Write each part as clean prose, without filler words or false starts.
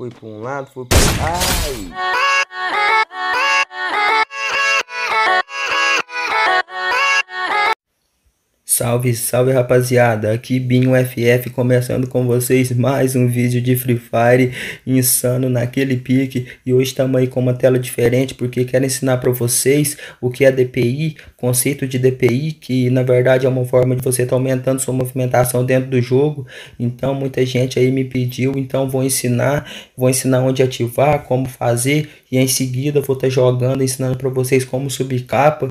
foi para um lado, foi para outro. Ai! Salve, salve rapaziada, aqui Binho FF começando com vocês mais um vídeo de Free Fire insano naquele pique. E hoje estamos aí com uma tela diferente porque quero ensinar para vocês o que é DPI, conceito de DPI, que na verdade é uma forma de você estar aumentando sua movimentação dentro do jogo. Então muita gente aí me pediu, então vou ensinar onde ativar, como fazer, e em seguida vou estar jogando, ensinando para vocês como subir capa,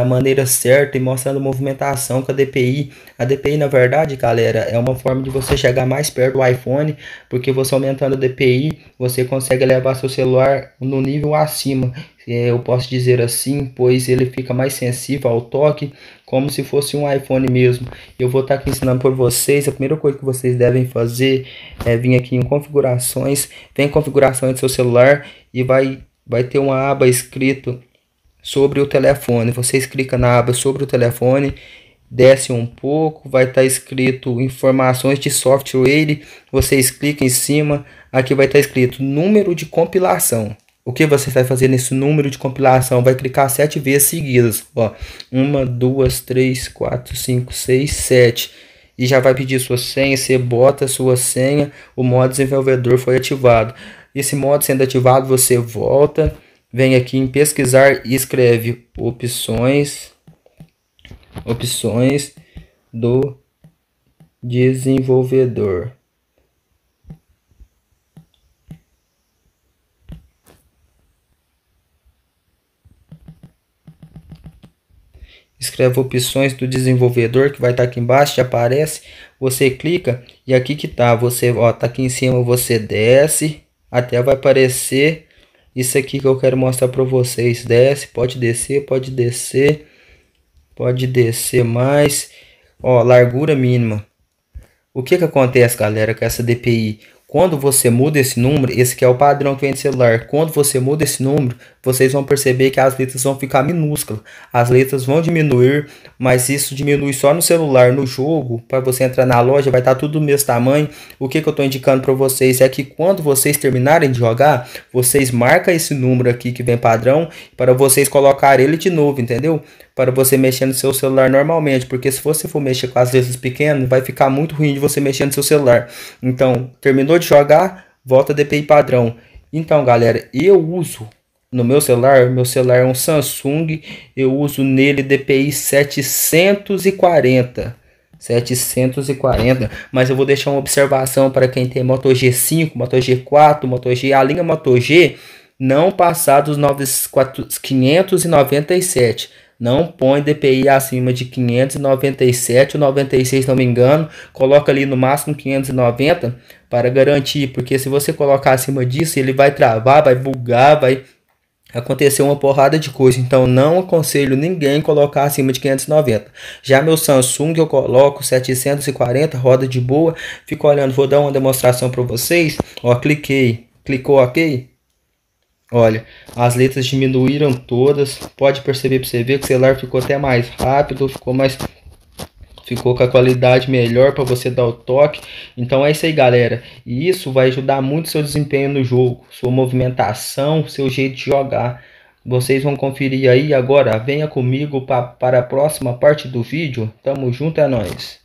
a maneira certa, e mostrando movimentação com a DPI. A DPI na verdade, galera, é uma forma de você chegar mais perto do iPhone, porque você aumentando a DPI, você consegue levar seu celular no nível acima, eu posso dizer assim, pois ele fica mais sensível ao toque, como se fosse um iPhone mesmo. Eu vou estar aqui ensinando por vocês. A primeira coisa que vocês devem fazer é vir aqui em configurações, tem configurações do seu celular, e vai ter uma aba escrito sobre o telefone. Vocês clicam na aba sobre o telefone, desce um pouco, vai estar escrito informações de software, vocês clicam em cima, aqui vai estar escrito número de compilação. O que você vai fazer nesse número de compilação? Vai clicar 7 vezes seguidas, ó, 1, 2, 3, 4, 5, 6, 7, e já vai pedir sua senha. Você bota sua senha, o modo desenvolvedor foi ativado. Esse modo sendo ativado, você volta, vem aqui em pesquisar e escreve opções do desenvolvedor. Escreve opções do desenvolvedor, que vai estar aqui embaixo, já aparece. Você clica, e aqui que tá, você, ó, tá aqui em cima, você desce até vai aparecer isso aqui que eu quero mostrar para vocês. Desce, pode descer mais, ó, largura mínima. O que que acontece, galera, com essa DPI? Quando você muda esse número, esse que é o padrão que vem de celular, quando você muda esse número, vocês vão perceber que as letras vão ficar minúsculas, as letras vão diminuir, mas isso diminui só no celular. No jogo, para você entrar na loja, vai estar tudo do mesmo tamanho. O que que eu estou indicando para vocês é que quando vocês terminarem de jogar, vocês marcam esse número aqui que vem padrão, para vocês colocarem ele de novo, entendeu? Para você mexer no seu celular normalmente, porque se você for mexer com as letras pequenas, vai ficar muito ruim de você mexer no seu celular. Então, terminou de jogar, volta DPI padrão. Então, galera, eu uso no meu celular é um Samsung, eu uso nele DPI 740, mas eu vou deixar uma observação para quem tem Moto G5, Moto G4, Moto G, a linha Moto G, não passar dos 597. Não põe DPI acima de 597 ou 96, não me engano. Coloca ali no máximo 590 para garantir, porque se você colocar acima disso, ele vai travar, vai bugar, vai acontecer uma porrada de coisa. Então não aconselho ninguém colocar acima de 590. Já meu Samsung eu coloco 740, roda de boa. Fico olhando, vou dar uma demonstração para vocês. Ó, clicou ok. Olha, as letras diminuíram todas, pode perceber para você ver que o celular ficou até mais rápido, ficou com a qualidade melhor para você dar o toque. Então é isso aí, galera, e isso vai ajudar muito seu desempenho no jogo, sua movimentação, seu jeito de jogar. Vocês vão conferir aí agora, venha comigo para a próxima parte do vídeo, tamo junto, é nóis!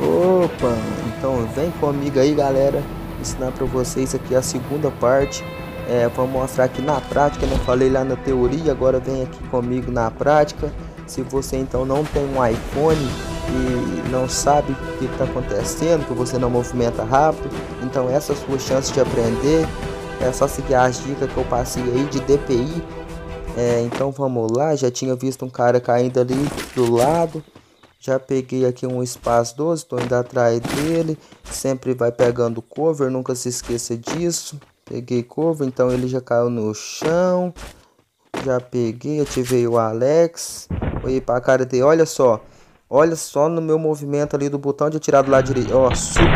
Opa! Então vem comigo aí, galera, ensinar para vocês aqui a segunda parte. Vou mostrar aqui na prática, não falei lá na teoria, agora vem aqui comigo na prática. Se você então não tem um iPhone e não sabe o que está acontecendo, que você não movimenta rápido, então essa é a sua chance de aprender. É só seguir as dicas que eu passei aí de DPI. Então vamos lá, já tinha visto um cara caindo ali do lado. Já peguei aqui um espaço 12, estou indo atrás dele, sempre vai pegando cover, nunca se esqueça disso. Peguei cover, então ele já caiu no chão. Já peguei, ativei o Alex, olhei para a cara dele, olha só no meu movimento ali do botão de atirar do lado direito. Ó, subiu,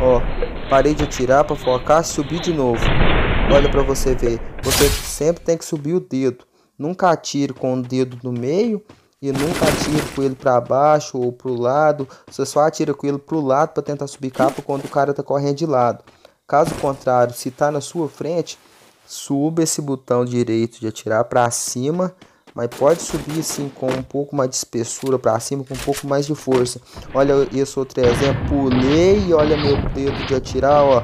ó, parei de atirar para focar, subi de novo. Olha para você ver, você sempre tem que subir o dedo, nunca atire com o dedo no meio. e nunca atira com ele para baixo ou pro lado. Você só atira com ele pro lado para tentar subir capa quando o cara tá correndo de lado. Caso contrário, se tá na sua frente, suba esse botão direito de atirar para cima, mas pode subir assim com um pouco mais de espessura para cima, com um pouco mais de força. Olha esse outro exemplo, pulei e olha meu dedo de atirar, ó.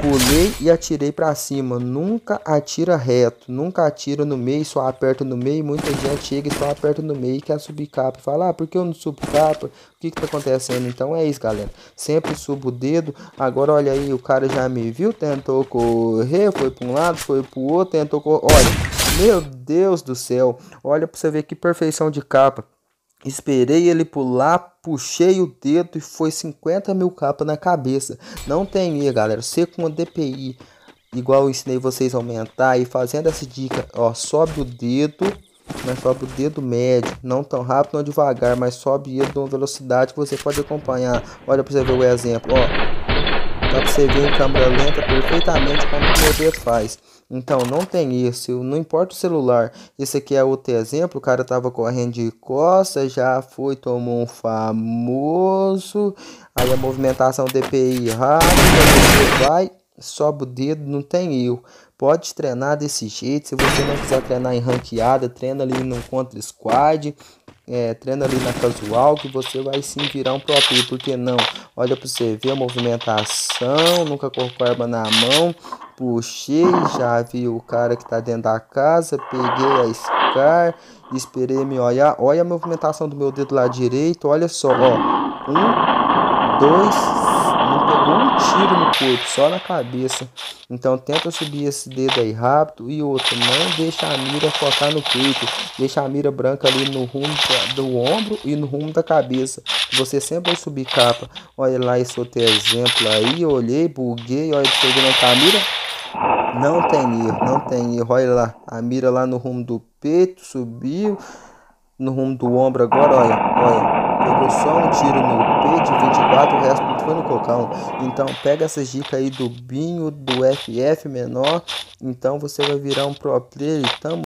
Pulei e atirei para cima. Nunca atira reto, nunca atira no meio, só aperta no meio. Muita gente chega e só aperta no meio e quer subir capa. Fala, ah, por que eu não subo capa? O que que tá acontecendo? Então é isso, galera. Sempre subo o dedo. Agora olha aí, o cara já me viu, tentou correr, foi para um lado, foi pro outro, tentou correr. Olha, meu Deus do céu. Olha para você ver que perfeição de capa. Esperei ele pular, puxei o dedo e foi 50 mil capas na cabeça. Não tem erro, galera. Você com a DPI, igual eu ensinei vocês a aumentar e fazendo essa dica, ó, sobe o dedo, mas sobe o dedo médio, não tão rápido, não devagar, mas sobe ele de uma velocidade que você pode acompanhar. Olha pra você ver o exemplo, ó. Dá pra você ver em câmera lenta perfeitamente como o meu dedo faz. Então não tem isso, não importa o celular. Esse aqui é outro exemplo, o cara tava correndo de costas, já foi, tomou um famoso. Aí a movimentação DPI rápida, você vai, sobe o dedo, não tem erro. Pode treinar desse jeito, se você não quiser treinar em ranqueada, treina ali no contra squad. Treina ali na casual que você vai sim virar um pro player, porque não? Olha pra você ver a movimentação, nunca corro com a arma na mão, puxei, já vi o cara que tá dentro da casa, peguei a Scar, esperei me olhar, olha a movimentação do meu dedo lá direito, olha só, ó, 1, 2, não pegou um tiro no corpo, só na cabeça. Então tenta subir esse dedo aí rápido. E outro, não deixa a mira focar no peito, deixa a mira branca ali no rumo do ombro e no rumo da cabeça. Você sempre vai subir capa. Olha lá esse outro exemplo aí, olhei, buguei, olha, chegou na mira. Não tem erro, não tem erro. Olha lá, a mira lá no rumo do peito, subiu no rumo do ombro agora, olha, olha. Pegou só um tiro no peito, 24, o resto foi no cocão. Então pega essas dicas aí do Binho, do FF menor. Então você vai virar um pro player. Tamo